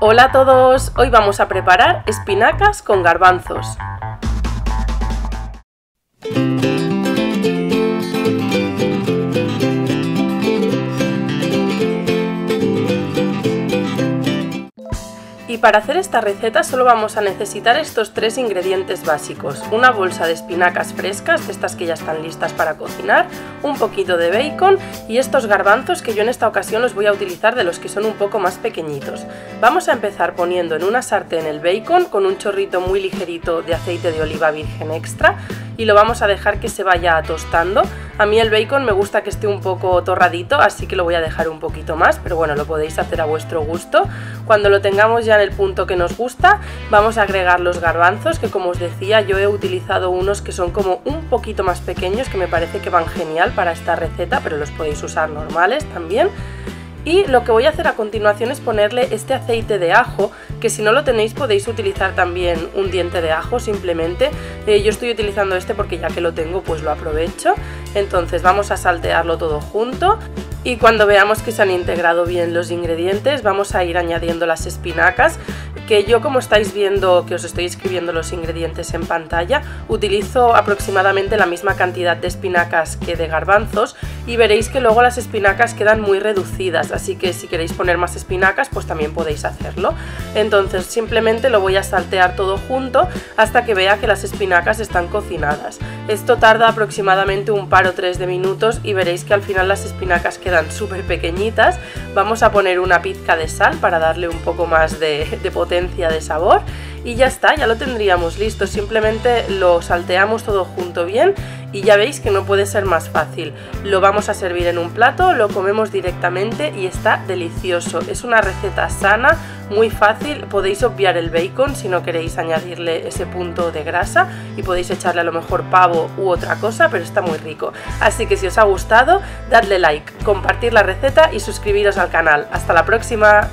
Hola a todos, hoy vamos a preparar espinacas con garbanzos. Y para hacer esta receta solo vamos a necesitar estos tres ingredientes básicos: una bolsa de espinacas frescas, de estas que ya están listas para cocinar, un poquito de bacon y estos garbanzos que yo en esta ocasión los voy a utilizar de los que son un poco más pequeñitos. Vamos a empezar poniendo en una sartén el bacon con un chorrito muy ligerito de aceite de oliva virgen extra y lo vamos a dejar que se vaya tostando. A mí el bacon me gusta que esté un poco torradito, así que lo voy a dejar un poquito más, pero bueno, lo podéis hacer a vuestro gusto. Cuando lo tengamos ya en el punto que nos gusta, vamos a agregar los garbanzos, que como os decía, yo he utilizado unos que son como un poquito más pequeños, que me parece que van genial para esta receta, pero los podéis usar normales también. Y lo que voy a hacer a continuación es ponerle este aceite de ajo, que si no lo tenéis podéis utilizar también un diente de ajo simplemente. Yo estoy utilizando este porque ya que lo tengo pues lo aprovecho. Entonces vamos a saltearlo todo junto y cuando veamos que se han integrado bien los ingredientes vamos a ir añadiendo las espinacas, que yo, como estáis viendo que os estoy escribiendo los ingredientes en pantalla, utilizo aproximadamente la misma cantidad de espinacas que de garbanzos y veréis que luego las espinacas quedan muy reducidas, así que si queréis poner más espinacas pues también podéis hacerlo. Entonces simplemente lo voy a saltear todo junto hasta que vea que las espinacas están cocinadas. Esto tarda aproximadamente un par o tres de minutos y veréis que al final las espinacas quedan súper pequeñitas. Vamos a poner una pizca de sal para darle un poco más de potencia, de sabor, y ya está, ya lo tendríamos listo. Simplemente lo salteamos todo junto bien y ya veis que no puede ser más fácil. Lo vamos a servir en un plato, lo comemos directamente y está delicioso. Es una receta sana, muy fácil, podéis obviar el bacon si no queréis añadirle ese punto de grasa y podéis echarle a lo mejor pavo u otra cosa, pero está muy rico. Así que si os ha gustado, dadle like, compartir la receta y suscribiros al canal. ¡Hasta la próxima!